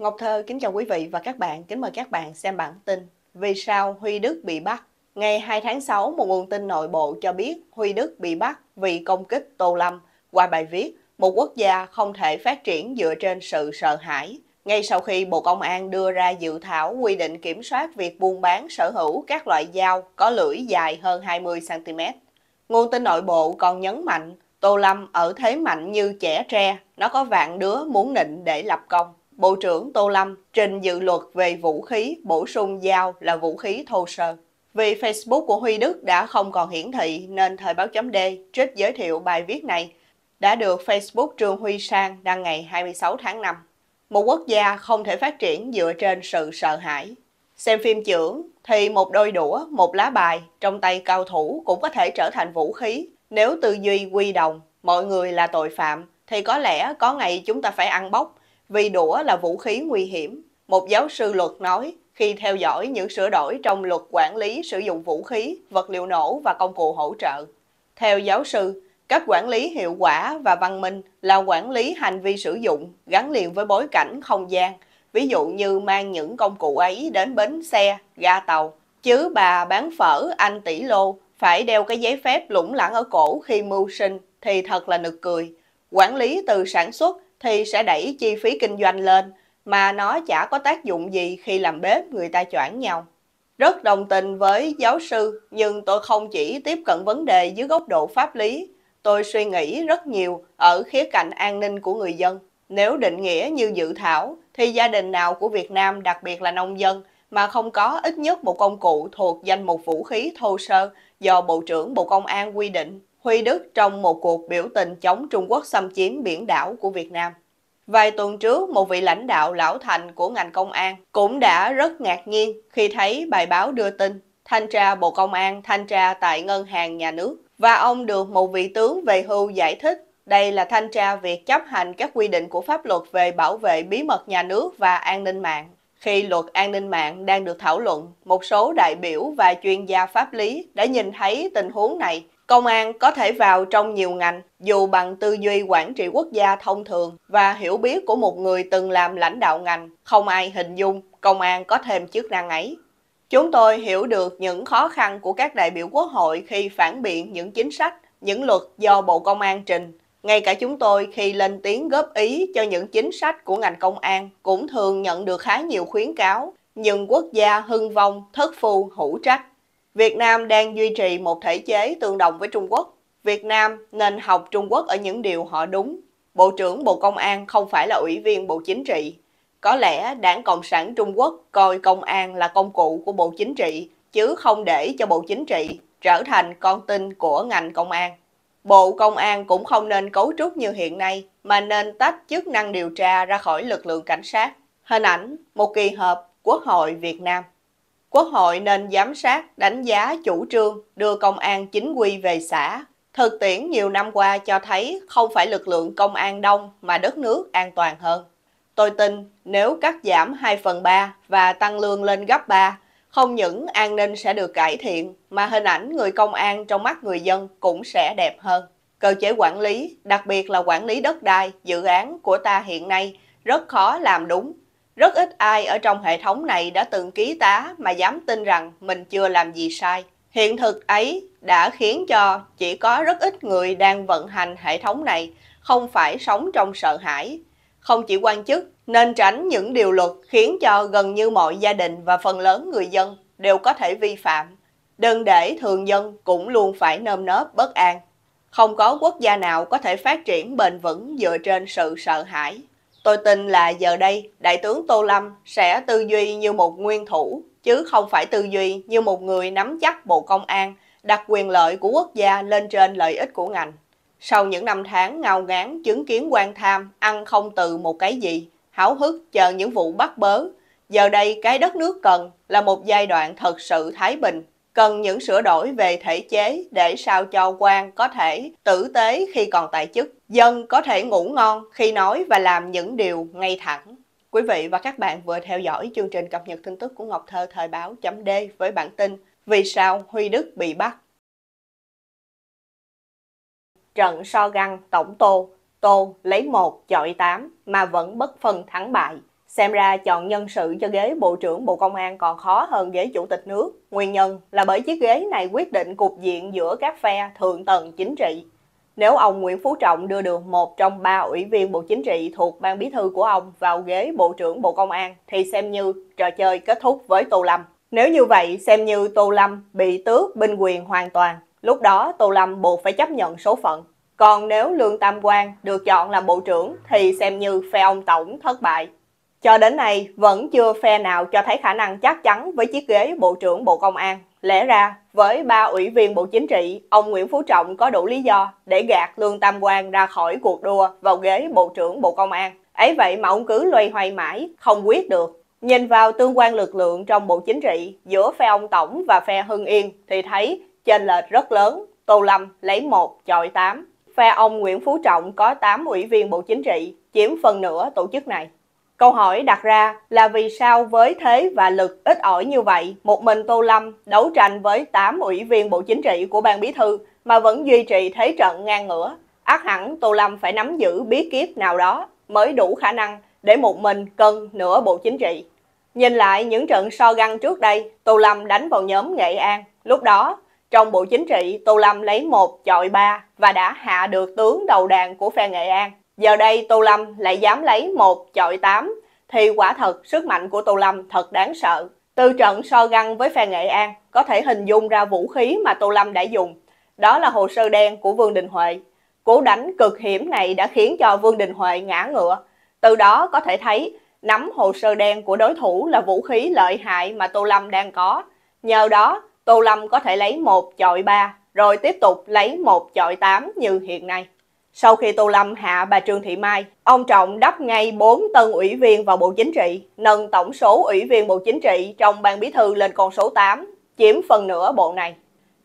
Ngọc Thơ kính chào quý vị và các bạn, kính mời các bạn xem bản tin Vì sao Huy Đức bị bắt? Ngày 2 tháng 6, một nguồn tin nội bộ cho biết Huy Đức bị bắt vì công kích Tô Lâm qua bài viết Một quốc gia không thể phát triển dựa trên sự sợ hãi. Ngay sau khi Bộ Công an đưa ra dự thảo quy định kiểm soát việc buôn bán sở hữu các loại dao có lưỡi dài hơn 20 cm. Nguồn tin nội bộ còn nhấn mạnh Tô Lâm ở thế mạnh như chẻ tre, nó có vạn đứa muốn nịnh để lập công. Bộ trưởng Tô Lâm trình dự luật về vũ khí bổ sung dao là vũ khí thô sơ. Vì Facebook của Huy Đức đã không còn hiển thị nên Thoibao.de trích giới thiệu bài viết này đã được Facebook Trương Huy San đăng ngày 26 tháng 5. Một quốc gia không thể phát triển dựa trên sự sợ hãi. Xem phim chưởng thì một đôi đũa, một lá bài trong tay cao thủ cũng có thể trở thành vũ khí. Nếu tư duy quy đồng, mọi người là tội phạm thì có lẽ có ngày chúng ta phải ăn bốc. Vì đũa là vũ khí nguy hiểm. Một giáo sư luật nói, khi theo dõi những sửa đổi trong luật quản lý sử dụng vũ khí, vật liệu nổ và công cụ hỗ trợ. Theo giáo sư, cách quản lý hiệu quả và văn minh là quản lý hành vi sử dụng gắn liền với bối cảnh không gian. Ví dụ như mang những công cụ ấy đến bến xe, ga tàu. Chứ bà bán phở anh tỷ lô phải đeo cái giấy phép lủng lẳng ở cổ khi mưu sinh thì thật là nực cười. Quản lý từ sản xuất thì sẽ đẩy chi phí kinh doanh lên, mà nó chả có tác dụng gì khi làm bếp người ta choảng nhau. Rất đồng tình với giáo sư, nhưng tôi không chỉ tiếp cận vấn đề dưới góc độ pháp lý, tôi suy nghĩ rất nhiều ở khía cạnh an ninh của người dân. Nếu định nghĩa như dự thảo, thì gia đình nào của Việt Nam, đặc biệt là nông dân, mà không có ít nhất một công cụ thuộc danh mục vũ khí thô sơ do Bộ trưởng Bộ Công an quy định. Huy Đức trong một cuộc biểu tình chống Trung Quốc xâm chiếm biển đảo của Việt Nam. Vài tuần trước, một vị lãnh đạo lão thành của ngành công an cũng đã rất ngạc nhiên khi thấy bài báo đưa tin thanh tra Bộ Công an thanh tra tại Ngân hàng Nhà nước. Và ông được một vị tướng về hưu giải thích đây là thanh tra việc chấp hành các quy định của pháp luật về bảo vệ bí mật nhà nước và an ninh mạng. Khi luật an ninh mạng đang được thảo luận, một số đại biểu và chuyên gia pháp lý đã nhìn thấy tình huống này. Công an có thể vào trong nhiều ngành, dù bằng tư duy quản trị quốc gia thông thường và hiểu biết của một người từng làm lãnh đạo ngành, không ai hình dung công an có thêm chức năng ấy. Chúng tôi hiểu được những khó khăn của các đại biểu quốc hội khi phản biện những chính sách, những luật do Bộ Công an trình. Ngay cả chúng tôi khi lên tiếng góp ý cho những chính sách của ngành công an cũng thường nhận được khá nhiều khuyến cáo, nhưng quốc gia hưng vong, thất phu, hữu trách. Việt Nam đang duy trì một thể chế tương đồng với Trung Quốc. Việt Nam nên học Trung Quốc ở những điều họ đúng. Bộ trưởng Bộ Công an không phải là ủy viên Bộ Chính trị. Có lẽ Đảng Cộng sản Trung Quốc coi công an là công cụ của Bộ Chính trị, chứ không để cho Bộ Chính trị trở thành con tin của ngành công an. Bộ Công an cũng không nên cấu trúc như hiện nay, mà nên tách chức năng điều tra ra khỏi lực lượng cảnh sát. Hình ảnh một kỳ họp Quốc hội Việt Nam. Quốc hội nên giám sát, đánh giá chủ trương đưa công an chính quy về xã. Thực tiễn nhiều năm qua cho thấy không phải lực lượng công an đông mà đất nước an toàn hơn. Tôi tin nếu cắt giảm 2/3 và tăng lương lên gấp 3, không những an ninh sẽ được cải thiện mà hình ảnh người công an trong mắt người dân cũng sẽ đẹp hơn. Cơ chế quản lý, đặc biệt là quản lý đất đai, dự án của ta hiện nay rất khó làm đúng. Rất ít ai ở trong hệ thống này đã từng ký tá mà dám tin rằng mình chưa làm gì sai. Hiện thực ấy đã khiến cho chỉ có rất ít người đang vận hành hệ thống này không phải sống trong sợ hãi. Không chỉ quan chức nên tránh những điều luật khiến cho gần như mọi gia đình và phần lớn người dân đều có thể vi phạm. Đừng để thường dân cũng luôn phải nơm nớp bất an. Không có quốc gia nào có thể phát triển bền vững dựa trên sự sợ hãi. Tôi tin là giờ đây, Đại tướng Tô Lâm sẽ tư duy như một nguyên thủ, chứ không phải tư duy như một người nắm chắc Bộ Công an, đặt quyền lợi của quốc gia lên trên lợi ích của ngành. Sau những năm tháng ngao ngán chứng kiến quan tham, ăn không từ một cái gì, háo hức chờ những vụ bắt bớ, giờ đây cái đất nước cần là một giai đoạn thật sự thái bình, cần những sửa đổi về thể chế để sao cho quan có thể tử tế khi còn tại chức. Dân có thể ngủ ngon khi nói và làm những điều ngay thẳng. Quý vị và các bạn vừa theo dõi chương trình cập nhật tin tức của Ngọc Thơ Thời báo.d với bản tin Vì sao Huy Đức bị bắt? Trận so găng tổng Tô lấy 1 chọi 8 mà vẫn bất phân thắng bại. Xem ra chọn nhân sự cho ghế Bộ trưởng Bộ Công an còn khó hơn ghế Chủ tịch nước. Nguyên nhân là bởi chiếc ghế này quyết định cục diện giữa các phe thượng tầng chính trị. Nếu ông Nguyễn Phú Trọng đưa được một trong ba ủy viên Bộ Chính trị thuộc Ban Bí thư của ông vào ghế Bộ trưởng Bộ Công an thì xem như trò chơi kết thúc với Tô Lâm. Nếu như vậy, xem như Tô Lâm bị tước binh quyền hoàn toàn. Lúc đó Tô Lâm buộc phải chấp nhận số phận. Còn nếu Lương Tam Quang được chọn làm Bộ trưởng thì xem như phe ông Tổng thất bại. Cho đến nay, vẫn chưa phe nào cho thấy khả năng chắc chắn với chiếc ghế Bộ trưởng Bộ Công an. Lẽ ra, với ba ủy viên Bộ Chính trị, ông Nguyễn Phú Trọng có đủ lý do để gạt Lương Tam Quang ra khỏi cuộc đua vào ghế Bộ trưởng Bộ Công an. Ấy vậy mà ông cứ loay hoay mãi, không quyết được. Nhìn vào tương quan lực lượng trong Bộ Chính trị giữa phe ông Tổng và phe Hưng Yên thì thấy chênh lệch rất lớn, Tô Lâm lấy 1 chọi 8. Phe ông Nguyễn Phú Trọng có 8 ủy viên Bộ Chính trị, chiếm phần nửa tổ chức này. Câu hỏi đặt ra là vì sao với thế và lực ít ỏi như vậy, một mình Tô Lâm đấu tranh với 8 ủy viên Bộ Chính trị của Ban Bí thư mà vẫn duy trì thế trận ngang ngửa. Ắt hẳn Tô Lâm phải nắm giữ bí kíp nào đó mới đủ khả năng để một mình cân nửa Bộ Chính trị. Nhìn lại những trận so găng trước đây, Tô Lâm đánh vào nhóm Nghệ An. Lúc đó, trong Bộ Chính trị, Tô Lâm lấy 1 chọi 3 và đã hạ được tướng đầu đàn của phe Nghệ An. Giờ đây Tô Lâm lại dám lấy 1 chọi 8 thì quả thật sức mạnh của Tô Lâm thật đáng sợ. Từ trận so găng với phe Nghệ An, có thể hình dung ra vũ khí mà Tô Lâm đã dùng. Đó là hồ sơ đen của Vương Đình Huệ. Cú đánh cực hiểm này đã khiến cho Vương Đình Huệ ngã ngựa. Từ đó có thể thấy nắm hồ sơ đen của đối thủ là vũ khí lợi hại mà Tô Lâm đang có. Nhờ đó Tô Lâm có thể lấy 1 chọi 3 rồi tiếp tục lấy 1 chọi 8 như hiện nay. Sau khi Tô Lâm hạ bà Trương Thị Mai, ông Trọng đắp ngay 4 tân ủy viên vào Bộ Chính trị, nâng tổng số ủy viên Bộ Chính trị trong Ban Bí thư lên con số 8, chiếm phần nửa bộ này.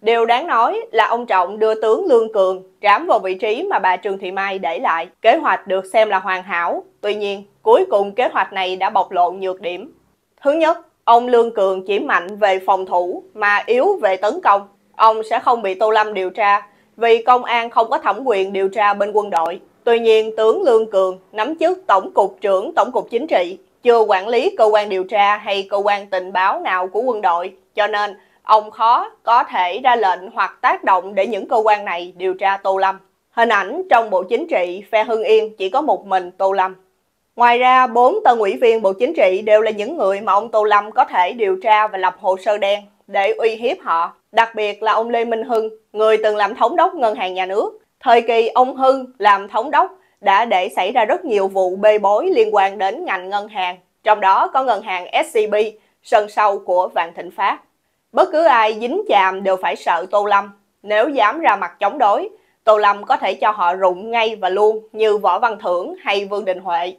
Điều đáng nói là ông Trọng đưa tướng Lương Cường trám vào vị trí mà bà Trương Thị Mai để lại. Kế hoạch được xem là hoàn hảo, tuy nhiên cuối cùng kế hoạch này đã bộc lộ nhược điểm. Thứ nhất, ông Lương Cường chỉ mạnh về phòng thủ mà yếu về tấn công. Ông sẽ không bị Tô Lâm điều tra vì công an không có thẩm quyền điều tra bên quân đội. Tuy nhiên, tướng Lương Cường nắm chức Tổng cục trưởng Tổng cục Chính trị, chưa quản lý cơ quan điều tra hay cơ quan tình báo nào của quân đội, cho nên ông khó có thể ra lệnh hoặc tác động để những cơ quan này điều tra Tô Lâm. Hình ảnh trong Bộ Chính trị, phe Hưng Yên chỉ có một mình Tô Lâm. Ngoài ra, 4 tân ủy viên Bộ Chính trị đều là những người mà ông Tô Lâm có thể điều tra và lập hồ sơ đen để uy hiếp họ. Đặc biệt là ông Lê Minh Hưng, người từng làm thống đốc Ngân hàng Nhà nước. Thời kỳ ông Hưng làm thống đốc đã để xảy ra rất nhiều vụ bê bối liên quan đến ngành ngân hàng, trong đó có ngân hàng SCB, sân sau của Vạn Thịnh Phát. Bất cứ ai dính chàm đều phải sợ Tô Lâm. Nếu dám ra mặt chống đối, Tô Lâm có thể cho họ rụng ngay và luôn như Võ Văn Thưởng hay Vương Đình Huệ.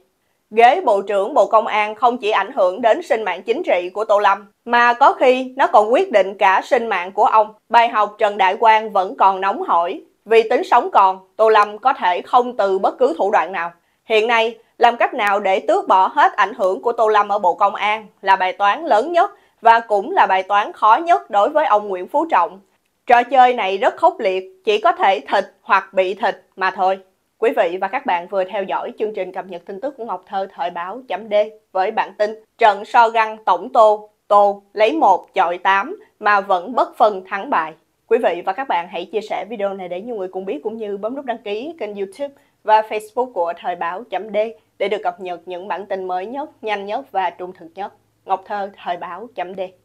Ghế Bộ trưởng Bộ Công an không chỉ ảnh hưởng đến sinh mạng chính trị của Tô Lâm, mà có khi nó còn quyết định cả sinh mạng của ông. Bài học Trần Đại Quang vẫn còn nóng hổi. Vì tính sống còn, Tô Lâm có thể không từ bất cứ thủ đoạn nào. Hiện nay, làm cách nào để tước bỏ hết ảnh hưởng của Tô Lâm ở Bộ Công an là bài toán lớn nhất và cũng là bài toán khó nhất đối với ông Nguyễn Phú Trọng. Trò chơi này rất khốc liệt, chỉ có thể thịt hoặc bị thịt mà thôi. Quý vị và các bạn vừa theo dõi chương trình cập nhật tin tức của Ngọc Thơ thời báo.de với bản tin trận so găng tổng Tô lấy 1 chọi 8 mà vẫn bất phân thắng bại. Quý vị và các bạn hãy chia sẻ video này để nhiều người cùng biết, cũng như bấm nút đăng ký kênh YouTube và Facebook của thời báo.de để được cập nhật những bản tin mới nhất, nhanh nhất và trung thực nhất. Ngọc Thơ thời báo.de